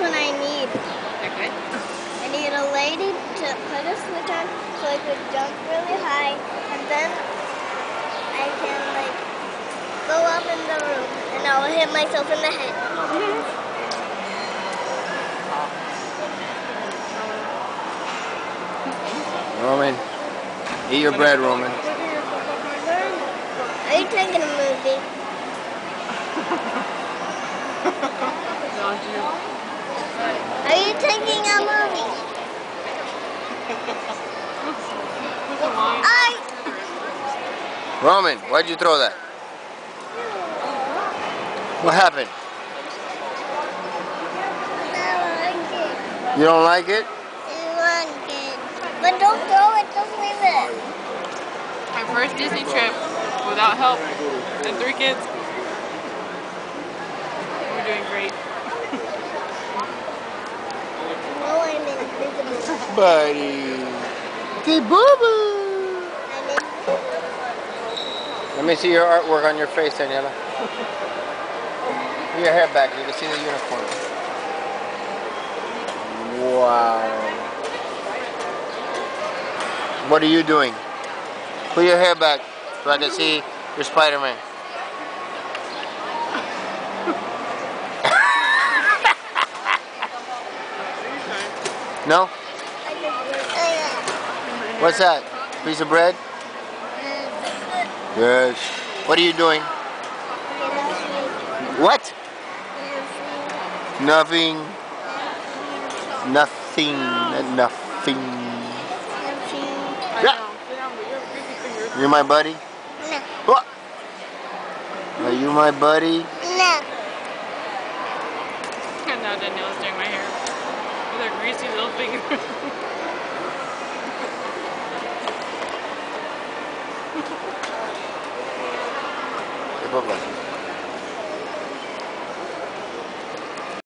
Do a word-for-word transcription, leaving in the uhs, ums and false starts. one I need. Okay. I need a lady to put a switch on so I could jump really high, and then I can like go up in the room and I will hit myself in the head. Mm-hmm. Roman, eat your bread, Roman. Are you taking a movie? Are you taking a movie? I... Roman, why'd you throw that? What happened? I don't like it. You don't like it? I don't like it. But don't throw it, just leave it. My first Disney trip without help and three kids. We're doing great. Oh, I'm invisible. Buddy. Okay, boo-boo. Let me see your artwork on your face, Daniella. Put your hair back, you can see the unicorn. Wow. What are you doing? Put your hair back so I can see your Spider-Man. No? What's that? Piece of bread? Yes. What are you doing? What? Nothing. Nothing. Nothing. Yeah. You my buddy? No. What? Are you my buddy? No. I know Danielle's doing my hair with her greasy little fingers. Hey, Bubba.